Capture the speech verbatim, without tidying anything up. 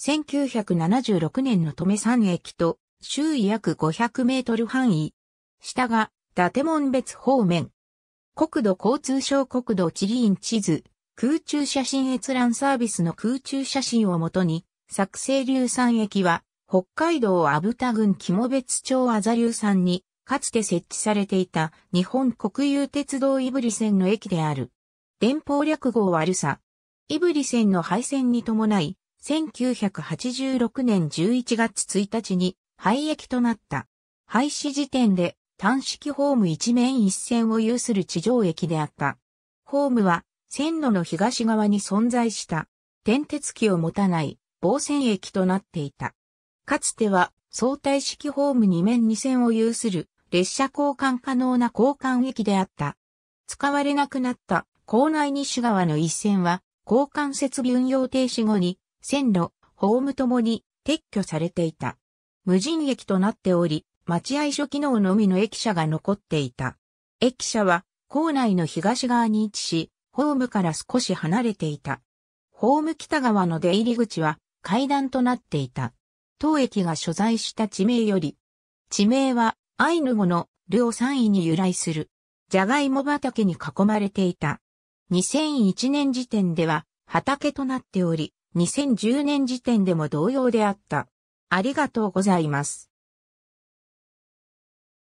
せんきゅうひゃくななじゅうろくねんの登米山駅と周囲約ごひゃくメートル範囲。下が伊達紋別方面。国土交通省国土地理院地図、空中写真閲覧サービスの空中写真をもとに、作成硫酸駅は、北海道阿武田郡肝別町あざ硫酸に、かつて設置されていた日本国有鉄道胆振線の駅である。電報略号はルサ。胆振線の廃線に伴い、せんきゅうひゃくはちじゅうろくねんじゅういちがつついたちに廃駅となった。廃止時点で、単式ホーム一面一線を有する地上駅であった。ホームは線路の東側に存在した転鉄機を持たない傍線駅となっていた。かつては相対式ホーム二面二線を有する列車交換可能な交換駅であった。使われなくなった構内西側の一線は交換設備運用停止後に線路、ホームともに撤去されていた。無人駅となっており、待合所機能のみの駅舎が残っていた。駅舎は、構内の東側に位置し、ホームから少し離れていた。ホーム北側の出入り口は、階段となっていた。当駅が所在した地名より、地名は、アイヌ語のルオ山位に由来する。じゃがいも畑に囲まれていた。にせんいちねん時点では、畑となっており、にせんじゅうねん時点でも同様であった。ありがとうございます。